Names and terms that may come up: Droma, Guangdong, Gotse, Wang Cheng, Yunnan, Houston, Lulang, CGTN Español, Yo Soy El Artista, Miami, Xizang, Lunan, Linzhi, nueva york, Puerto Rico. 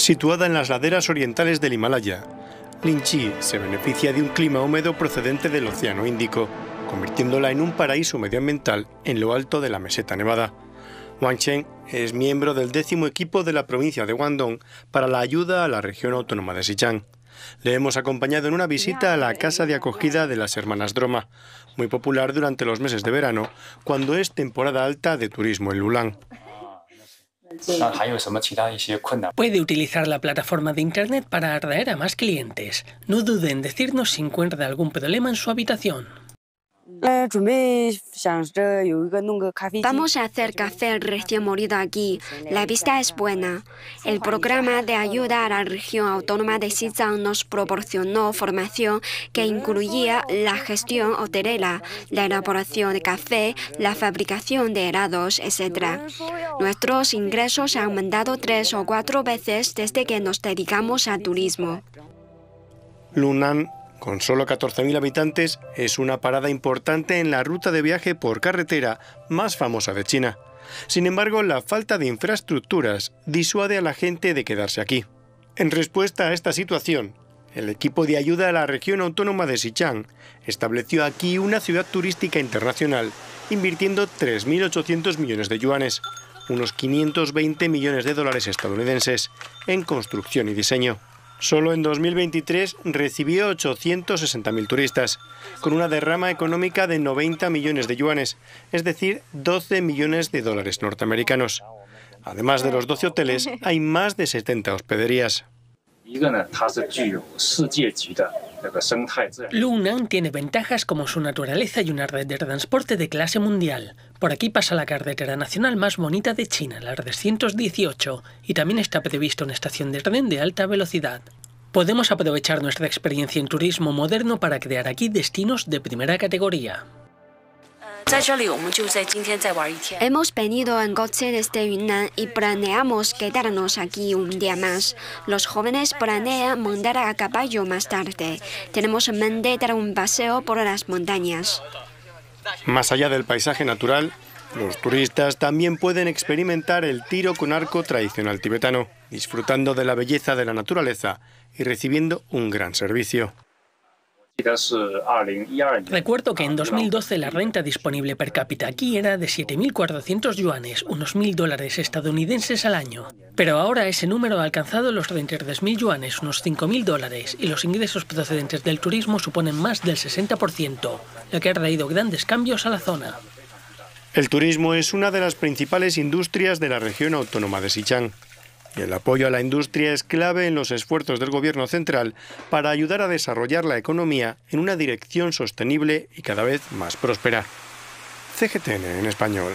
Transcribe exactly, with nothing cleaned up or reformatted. situada en las laderas orientales del Himalaya. Linzhi se beneficia de un clima húmedo procedente del Océano Índico, convirtiéndola en un paraíso medioambiental en lo alto de la meseta nevada. Wang Cheng es miembro del décimo equipo de la provincia de Guangdong para la ayuda a la región autónoma de Xizang. Le hemos acompañado en una visita a la casa de acogida de las hermanas Droma, muy popular durante los meses de verano, cuando es temporada alta de turismo en Lulang. Puede utilizar la plataforma de Internet para atraer a más clientes. No duden en decirnos si encuentra algún problema en su habitación. Vamos a hacer café recién molido aquí. La vista es buena. El programa de ayuda a la región autónoma de Xizang nos proporcionó formación que incluía la gestión hotelera, la elaboración de café, la fabricación de helados, etcétera. Nuestros ingresos han aumentado tres o cuatro veces desde que nos dedicamos al turismo. Lunan, con solo catorce mil habitantes, es una parada importante en la ruta de viaje por carretera más famosa de China. Sin embargo, la falta de infraestructuras disuade a la gente de quedarse aquí. En respuesta a esta situación, el equipo de ayuda a la región autónoma de Xizang estableció aquí una ciudad turística internacional, invirtiendo tres mil ochocientos millones de yuanes, unos quinientos veinte millones de dólares estadounidenses, en construcción y diseño. Solo en dos mil veintitrés recibió ochocientos sesenta mil turistas, con una derrama económica de noventa millones de yuanes, es decir, doce millones de dólares norteamericanos. Además de los doce hoteles, hay más de setenta hospederías. Lunan tiene ventajas como su naturaleza y una red de transporte de clase mundial. Por aquí pasa la carretera nacional más bonita de China, la R doscientos dieciocho, y también está prevista una estación de tren de alta velocidad. Podemos aprovechar nuestra experiencia en turismo moderno para crear aquí destinos de primera categoría. Hemos venido en Gotse desde Yunnan y planeamos quedarnos aquí un día más. Los jóvenes planean montar a caballo más tarde. Tenemos en mente dar un paseo por las montañas. Más allá del paisaje natural, los turistas también pueden experimentar el tiro con arco tradicional tibetano, disfrutando de la belleza de la naturaleza y recibiendo un gran servicio. Recuerdo que en dos mil doce la renta disponible per cápita aquí era de siete mil cuatrocientos yuanes, unos mil dólares estadounidenses al año. Pero ahora ese número ha alcanzado los treinta y tres mil yuanes, unos cinco mil dólares, y los ingresos procedentes del turismo suponen más del sesenta por ciento, lo que ha traído grandes cambios a la zona. El turismo es una de las principales industrias de la región autónoma de Xizang. Y el apoyo a la industria es clave en los esfuerzos del gobierno central para ayudar a desarrollar la economía en una dirección sostenible y cada vez más próspera. C G T N en español.